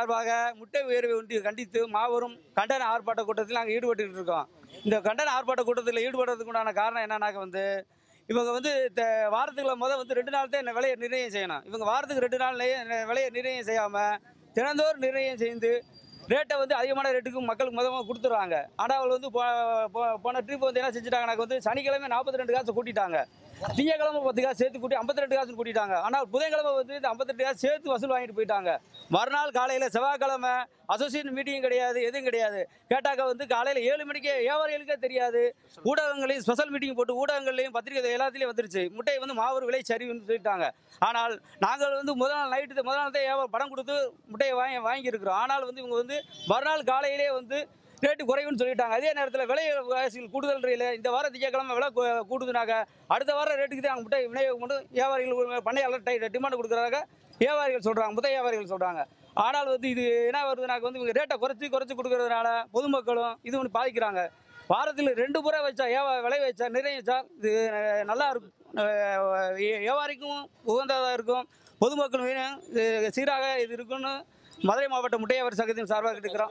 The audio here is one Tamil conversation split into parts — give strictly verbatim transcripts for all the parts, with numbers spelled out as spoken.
சார்பாக முட்டை உயர்வை ஒன்றிய கண்டித்து மாபெரும் கண்டன ஆர்ப்பாட்ட கூட்டத்தில் நாங்கள் ஈடுபட்டு இருக்கோம். இந்த கண்டன ஆர்ப்பாட்ட கூட்டத்தில் ஈடுபடுறதுக்குண்டான காரணம் என்னன்னாக்க வந்து இவங்க வந்து வாரத்துக்குள்ள முதல் வந்து ரெண்டு நாள் தான் விலையை நிர்ணயம் செய்யணும். இவங்க வாரத்துக்கு ரெண்டு நாள் விலையை நிர்ணயம் செய்யாமல் தினந்தோறும் நிர்ணயம் செய்து ரேட்டை வந்து அதிகமான ரேட்டுக்கு மக்களுக்கு மொதல் கொடுத்துருவாங்க. ஆனால் அவங்க வந்து போ போன ட்ரிப் வந்து என்ன செஞ்சுட்டாங்கனாக்க வந்து சனிக்கிழமை நாற்பத்தி ரெண்டு காசு கூட்டிட்டாங்க, திங்கக்கிழமை பத்து காசு சேர்த்து கூட்டி ஐம்பத்தி ரெண்டு காசுன்னு கூட்டிட்டாங்க. ஆனால் புதன்கிழமை வந்து இந்த ஐம்பத்தி ரெண்டு காசு சேர்த்து வசூல் வாங்கிட்டு போயிட்டாங்க. மறுநாள் காலையில் செவ்வாய்க்கிழமை அசோசியேஷன் மீட்டிங் கிடையாது, எதுவும் கிடையாது. கேட்டாக்க வந்து காலையில் ஏழு மணிக்கே வியாபாரிகளுக்கே தெரியாது, ஊடகங்களையும் ஸ்பெஷல் மீட்டிங் போட்டு ஊடகங்களையும் பத்திரிகை எல்லாத்துலேயும் வந்துருச்சு முட்டை வந்து மாபெரும் விலை சரிவுன்னு சொல்லிட்டாங்க. ஆனால் நாங்கள் வந்து முதல் நாள் நைட்டு முதல் நாள் தான் வியாபாரம் பணம் கொடுத்து முட்டையை வாங்கி வாங்கியிருக்கிறோம். ஆனால் வந்து இவங்க வந்து மறுநாள் காலையிலே வந்து ரேட்டு குறைவுன்னு சொல்லிட்டாங்க. அதே நேரத்தில் விலைவாசிகள் கூடுதல் ரயில் இந்த வாரம் திங்கக்கிழமை விலை கூடுதுனாக்க அடுத்த வாரம் ரேட்டுக்கு தான் முட்டை விநியோகம் கொண்டு வியாபாரிகள் பண்ணையாளர் டிமாண்ட் கொடுக்குறாங்க, வியாபாரிகள் சொல்கிறாங்க, முட்டை வியாபாரிகள் சொல்கிறாங்க. ஆனால் வந்து இது என்ன வருதுனாக்க வந்து இவங்க ரேட்டை குறைச்சி குறைச்சி கொடுக்குறதுனால பொதுமக்களும் இது ஒன்று பாதிக்கிறாங்க. வாரத்தில் ரெண்டு முறை வச்சா வியாபா விலை வச்சா நிர்ணயிச்சா இது நல்லா இருக்கும், வியாபாரிக்கும் உகந்ததாக இருக்கும், பொதுமக்கள் மீனும் சீராக இது இருக்குன்னு மதுரை மாவட்ட முட்டை வியாபாரி சங்கத்தின் சார்பாக இருக்கிறோம்.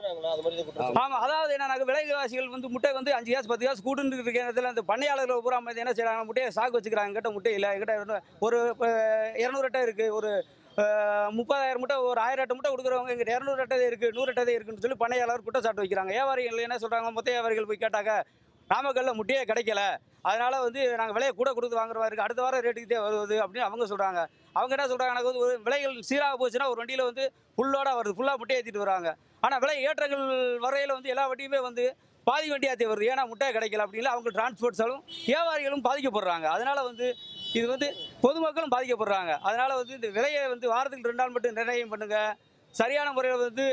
ஆமாம், அதாவது என்னன்னா விலைவாசிகள் வந்து முட்டை வந்து அஞ்சு காசு பத்து காசு கூட்டுன்னு இருக்கிற இடத்துல அந்த பண்ணையாளர்கள் பூரா என்ன செய்யறாங்க, முட்டையை சாக்கு வச்சுக்கிறாங்க. எங்கிட்ட முட்டை இல்லை, எங்கிட்ட ஒரு இரநூறு அட்டை இருக்கு, ஒரு முப்பதாயிரம் முட்டை, ஒரு ஆயிரம் அட்டை முட்டை கொடுக்குறவங்க எங்கிட்ட இரநூறு அட்டை இருக்கு, நூறு அட்டை இருக்குன்னு சொல்லி பண்ணையாளர் குற்றச்சாட்டு வைக்கிறாங்க. வியாபாரிகள் என்ன சொல்றாங்க, மொத்த வியாபாரிகள் போய் கேட்டாக்க நாமக்கல்ல முட்டையே கிடைக்கல, அதனால வந்து நாங்கள் விலையை கூட கொடுத்து வாங்குறவா இருக்குது, அடுத்த வாரம் ரேட்டுக்கு தான் வருவது அப்படின்னு அவங்க சொல்கிறாங்க. அவங்க என்ன சொல்கிறாங்க, எனக்கு வந்து ஒரு விலைகள் சீராக போச்சுன்னா ஒரு வண்டியில் வந்து ஃபுல்லோட வருது, ஃபுல்லாக முட்டையை ஏற்றிட்டு வராங்க. ஆனால் விலை ஏற்றங்கள் வரையில் வந்து எல்லா வண்டியுமே வந்து பாதி வண்டியாற்றி வருது, ஏன்னா முட்டையை கிடைக்கல அப்படின்னு அவங்க டிரான்ஸ்போர்ட்ஸாலும் வியாபாரிகளும் பாதிக்கப்படுறாங்க. அதனால் வந்து இது வந்து பொதுமக்களும் பாதிக்கப்படுறாங்க. அதனால் வந்து இந்த விலையை வந்து வாரத்துக்கு ரெண்டு நாள் மட்டும் நிர்ணயம் பண்ணுங்கள், சரியான முறையில் வந்து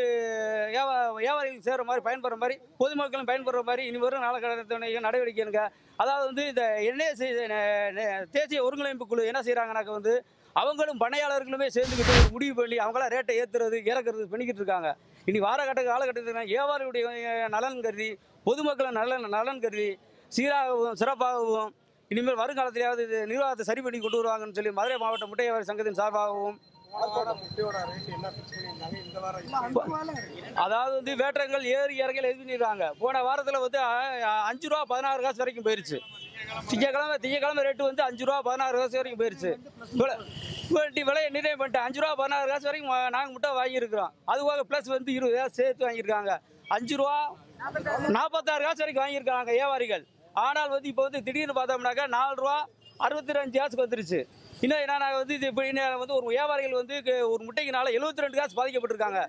வியாபா வியாபாரிகளுக்கு சேர்கிற மாதிரி பயன்படுற மாதிரி பொதுமக்களும் பயன்படுற மாதிரி இனி வரும் நாளக்கடத்தினையும் நடவடிக்கை எடுங்க. அதாவது வந்து இந்த என்ஏ தேசிய ஒருங்கிணைப்பு குழு என்ன செய்கிறாங்கனாக்க வந்து அவங்களும் பண்ணையாளர்களுமே சேர்ந்துக்கிட்டு ஒரு முடிவு பண்ணி அவங்களாம் ரேட்டை ஏற்றுறது இறக்குறது பண்ணிக்கிட்டு இருக்காங்க. இனி வார கட்ட காலகட்டத்துக்கு வியாபாரியுடைய நலன் கருதி பொதுமக்களின் நலன் நலன் கருதி சீராகவும் சிறப்பாகவும் இனிமேல் வருங்காலத்திலேயாவது இது நிர்வாகத்தை சரி பண்ணி கொண்டு வருவாங்கன்னு சொல்லி மதுரை மாவட்ட முட்டை வியாபாரி சங்கத்தின் சார்பாகவும். அதாவது வந்து வேற்றங்கள் ஏறி இறங்கல் எதிர்க்கிறாங்க. போன வாரத்தில் வந்து அஞ்சு ரூபா பதினாறு காசு வரைக்கும் போயிருச்சு. திங்கக்கிழமை திங்கக்கிழமை ரேட்டு வந்து அஞ்சு ரூபா பதினாறு காசு வரைக்கும் போயிருச்சு. விலையை நிர்ணயம் பண்ணிட்டு அஞ்சு ரூபா பதினாறு காசு வரைக்கும் நாங்கள் முட்டை வாங்கியிருக்கிறோம். அதுவாக பிளஸ் வந்து இருபது காசு சேர்த்து வாங்கியிருக்காங்க, அஞ்சு ரூபா நாற்பத்தாறு காசு வரைக்கும் வாங்கியிருக்காங்க வியாபாரிகள். ஆனால் வந்து இப்போ வந்து திடீர்னு பார்த்தோம்னாக்கா நாலு ரூபா அறுபத்தி ரெண்டு காசுக்கு வந்துருச்சு. இன்னும் என்னன்னா வந்து இது இப்போ இன்னும் வந்து ஒரு வியாபாரிகள் வந்து ஒரு முட்டைக்குனால எழுபத்தி ரெண்டு காசு பாதிக்கப்பட்டிருக்காங்க.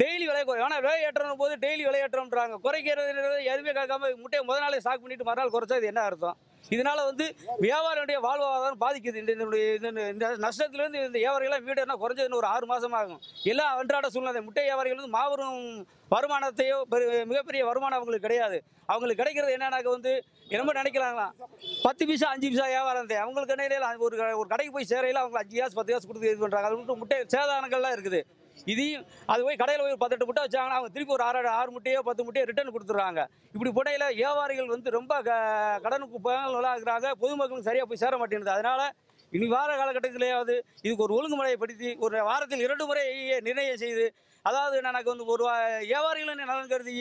டெய்லி விலை குறை, ஆனால் விலை ஏற்றணும் போது டெய்லி விலை ஏற்றம்ன்றாங்க, குறைக்கிறது எதுவுமே கேட்காம முட்டையை முதல் நாளே ஸ்டாக் பண்ணிட்டு மறுநாள் குறைச்சா இது என்ன அர்த்தம்? இதனால வந்து வியாபாரியுடைய வாழ்வாதாரம் பாதிக்குது. இந்த இந்த நஷ்டத்துலேருந்து இந்த வியாபாரிகளாக வீடுனா குறைஞ்சதுன்னு ஒரு ஆறு மாதம் ஆகும். எல்லா அன்றாட சூழ்நிலை முட்டை வியாபாரிகள் வந்து மாபெரும் வருமானத்தையோ மிகப்பெரிய வருமானம் அவங்களுக்கு கிடையாது. அவங்களுக்கு கிடைக்கிறது என்னன்னாக்க வந்து என்னமோ நினைக்கிறாங்களா பத்து பைசா அஞ்சு பைசா வியாபாரம் தான் அவங்களுக்கு. நிலையில ஒரு ஒரு கடைக்கு போய் சேரையில் அவங்க அஞ்சு காசு பத்து காசு கொடுத்து இது பண்ணுறாங்க. அது மட்டும் முட்டை சேதாரங்கள்லாம் இருக்குது. இதையும் அது போய் கடையில் போய் ஒரு பத்தெட்டு முட்டை வச்சாங்கன்னா அவங்க திருப்பி ஒரு ஆறு ஆறு முட்டையோ பத்து முட்டையோ ரிட்டர்ன் கொடுத்துட்றாங்க. இப்படி முட்டையில் வியாபாரிகள் வந்து ரொம்ப க கடனுக்கு ஆகுறாங்க, பொதுமக்களுக்கு சரியாக போய் சேர மாட்டேங்குது. அதனால் இனி வார காலகட்டத்திலேயாவது இதுக்கு ஒரு ஒழுங்குமுறையை படுத்தி ஒரு வாரத்தில் இரண்டு முறை நிர்ணயம் செய்து, அதாவது எனக்கு வந்து ஒரு வியாபாரிகளும் நலன் கருதி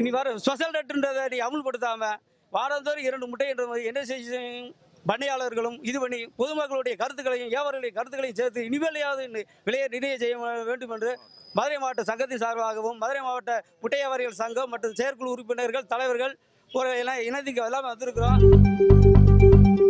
இனி வர ஸ்பெஷல் ரேட்டுன்றதை நீ அமுல்படுத்தாமல் வாரந்தோறும் இரண்டு முட்டை என்ற என்ன செய்யும் பண்ணையாளர்களும் இது பண்ணி பொதுமக்களுடைய கருத்துக்களையும் வியாபாரிகளுடைய கருத்துக்களையும் சேர்த்து இனிமேலையாவது விலையை நிர்ணயம் செய்ய வேண்டும் என்று மதுரை மாவட்ட சங்கத்தின் சார்பாகவும் மதுரை மாவட்ட முட்டை வியாபாரிகள் சங்கம் மற்றும் செயற்குழு உறுப்பினர்கள் தலைவர்கள் ஒரு எல்லாம் இணைந்து எல்லாமே வந்திருக்கிறோம்.